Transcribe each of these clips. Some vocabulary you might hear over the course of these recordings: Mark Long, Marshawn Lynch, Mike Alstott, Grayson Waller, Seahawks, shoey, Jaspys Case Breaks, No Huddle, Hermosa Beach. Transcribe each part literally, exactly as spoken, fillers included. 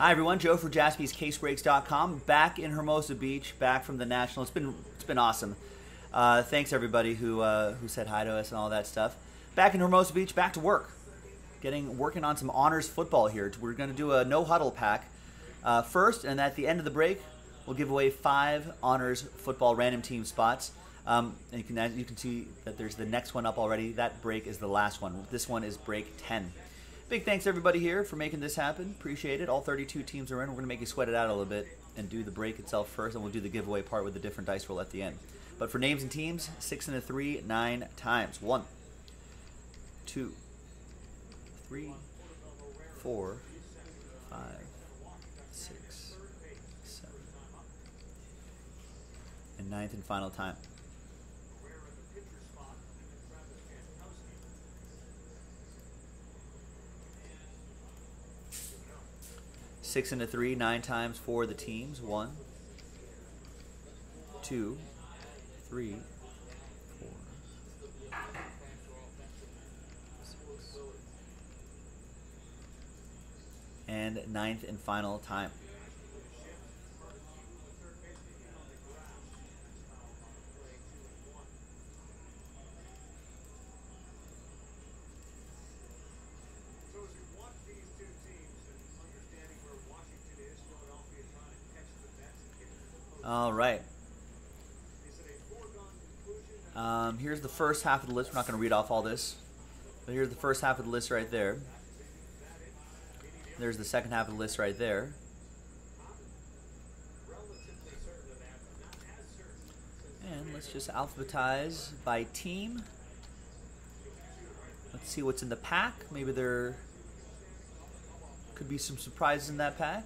Hi everyone, Joe for Jaspys Case Breaks dot com, back in Hermosa Beach, back from the National. It's been it's been awesome. Uh, thanks everybody who uh, who said hi to us and all that stuff. Back in Hermosa Beach, back to work, getting working on some honors football here. We're going to do a no huddle pack uh, first, and at the end of the break, we'll give away five honors football random team spots. Um, and you can you can see that there's the next one up already. That break is the last one. This one is break ten. Big thanks to everybody here for making this happen. Appreciate it. All thirty-two teams are in. We're going to make you sweat it out a little bit and do the break itself first, and we'll do the giveaway part with the different dice roll at the end. But for names and teams, six and a three, nine times. One, two, three, four, five, six, seven, and ninth and final time. Six and a three, nine times for the teams. One, two, three, four, six. And ninth and final time. All right. Um, here's the first half of the list. We're not going to read off all this, but here's the first half of the list right there. There's the second half of the list right there. And let's just alphabetize by team. Let's see what's in the pack. Maybe there could be some surprises in that pack.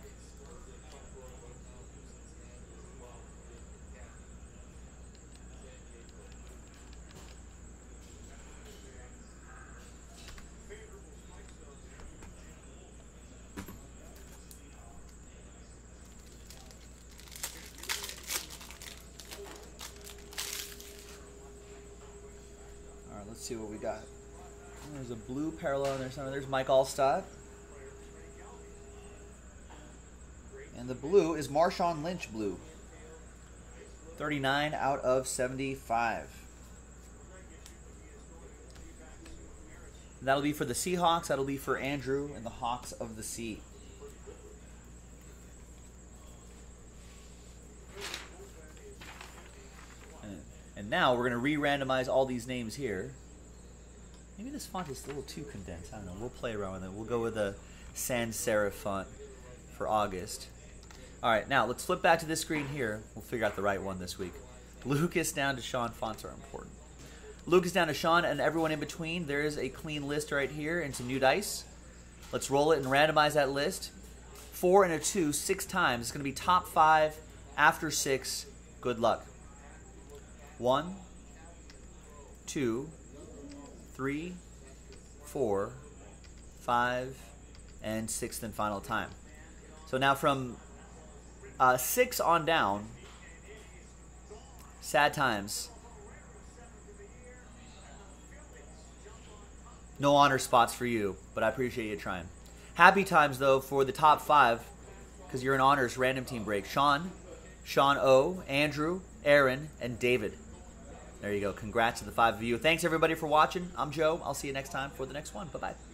Let's see what we got. There's a blue parallel in there somewhere. There's Mike Alstott. And the blue is Marshawn Lynch blue. thirty-nine out of seventy-five. And that'll be for the Seahawks. That'll be for Andrew and the Hawks of the Sea. And now we're going to re-randomize all these names here. Maybe this font is a little too condensed. I don't know. We'll play around with it. We'll go with a sans serif font for August. All right, now let's flip back to this screen here. We'll figure out the right one this week. Lucas down to Sean. Fonts are important. Lucas down to Sean and everyone in between. There is a clean list right here and some new dice. Let's roll it and randomize that list. Four and a two, six times. It's going to be top five after six. Good luck. One, two, three, four, five, and sixth and final time. So now from uh, six on down, sad times. No honor spots for you, but I appreciate you trying. Happy times, though, for the top five, because you're in honors random team break. Sean, Sean O, Andrew, Aaron, and David. There you go. Congrats to the five of you. Thanks, everybody, for watching. I'm Joe. I'll see you next time for the next one. Bye-bye.